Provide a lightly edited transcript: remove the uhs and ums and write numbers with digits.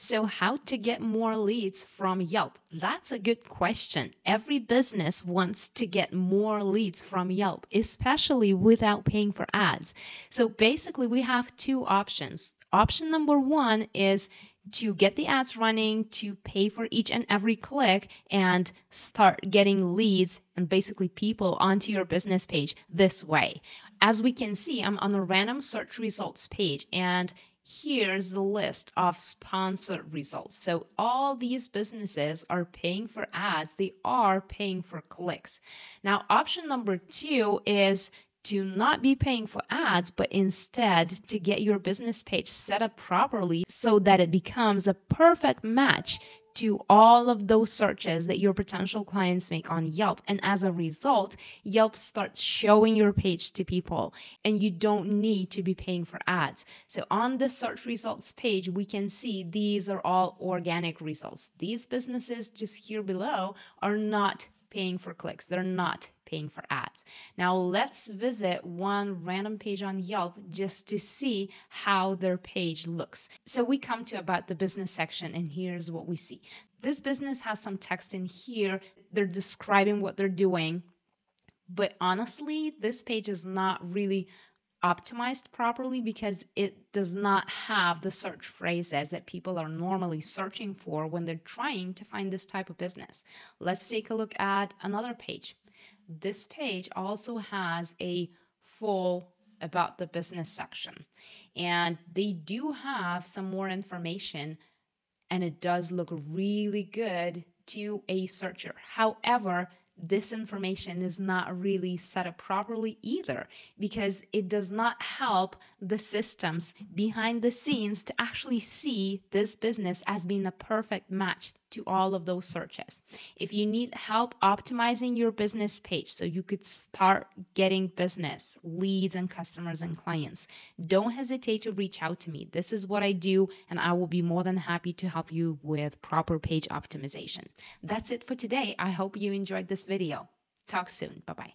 So how to get more leads from Yelp? That's a good question. Every business wants to get more leads from Yelp, especially without paying for ads. So basically we have two options. Option number one is to get the ads running, to pay for each and every click and start getting leads and basically people onto your business page this way. As we can see, I'm on a random search results page and here's the list of sponsored results. So all these businesses are paying for ads. They are paying for clicks. Now, option number two is to not be paying for ads, but instead to get your business page set up properly so that it becomes a perfect match to all of those searches that your potential clients make on Yelp. And as a result, Yelp starts showing your page to people and you don't need to be paying for ads. So on the search results page, we can see these are all organic results. These businesses just here below are not paying for clicks. They're not paying for ads. Now let's visit one random page on Yelp just to see how their page looks. So we come to about the business section and here's what we see. This business has some text in here. They're describing what they're doing, but honestly, this page is not really optimized properly because it does not have the search phrases that people are normally searching for when they're trying to find this type of business. Let's take a look at another page. This page also has a full about the business section and they do have some more information and it does look really good to a searcher. However, this information is not really set up properly either because it does not help the systems behind the scenes to actually see this business as being a perfect match to all of those searches. If you need help optimizing your business page so you could start getting business, leads and customers and clients, don't hesitate to reach out to me. This is what I do and I will be more than happy to help you with proper page optimization. That's it for today. I hope you enjoyed this video. Talk soon. Bye-bye.